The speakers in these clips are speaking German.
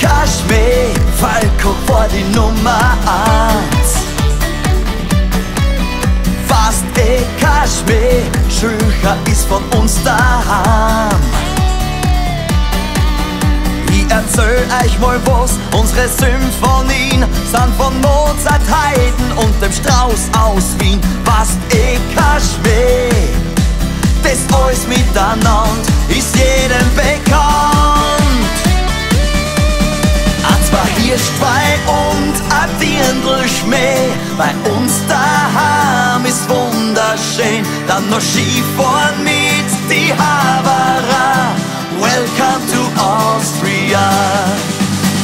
Dirndlschmäh, Falco war die Nummer 1. Fast kein Schmäh, Schilcher ist von uns daheim. Ich erzähl euch mal was, unsere Symphonien sind von Mozart, Haydn und dem Strauß aus Wien. Fast kein Schmäh, das alles miteinander ist jedem bekannt. A zwei Hirschweih und a Dirndlschmäh, bei uns daheim ist wunderschön. Dann noch Skifahren mit die Havara, welcome to Austria.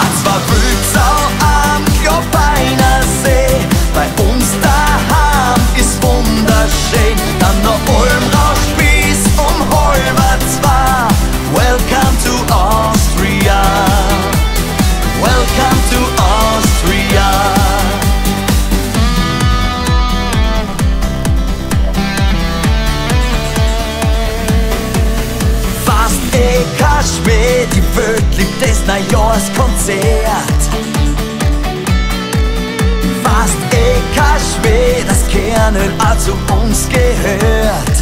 A zwei Wildsau am Klobeiner See, bei uns daheim ist wunderschön. Dann noch Ulmrauschspieß um halber zwei, welcome to Austria. Welcome to Austria. Fast kein Schmäh, die Welt liebt das Neujahrskonzert. Fast kein Schmäh, das Kernöl auch zu uns gehört.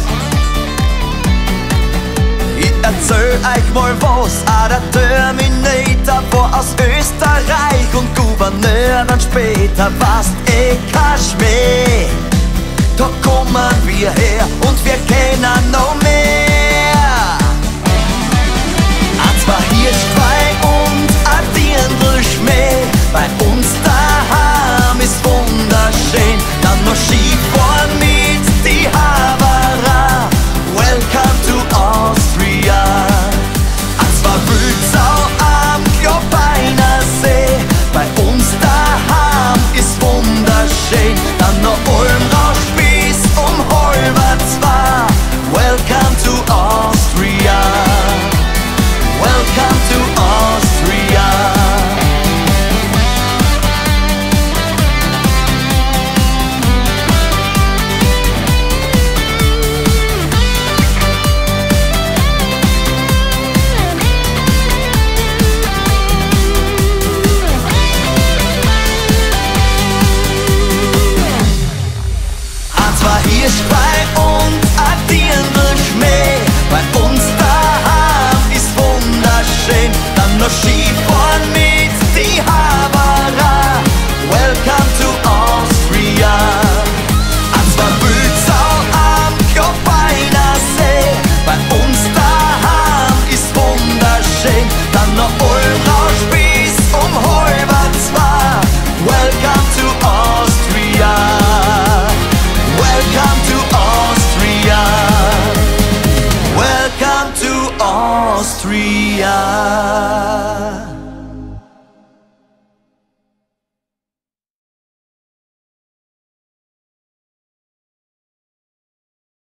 Ich erzähl euch mal was, auch der Terminator war aus Österreich und Gouverneur dann später. Fast kein Schmäh, da kommen wir her und wir kennen noch mehr. Ein zwei Hirschweih und ein Dirndlschmäh, bei uns daheim ist wunderschön. Dann noch Skifahren mit die Havara, welcome to Austria. A zwei Wildsau am Klobeiner See, bei uns daheim ist wunderschön. Dann noch Ulmrauschspieß um halber zwei, welcome to Austria. Welcome to Austria. Hirschweih und a Dirndlschmäh, bei uns daheim ist wunderschön. Dann noch Skifahren mit die Havara, welcome to Austria. A zwei Wildsau am Klobeiner See, bei uns daheim ist wunderschön. Dann noch Ulmrauschspieß um halber zwei, welcome to Austria. Welcome to Austria. Welcome to Austria.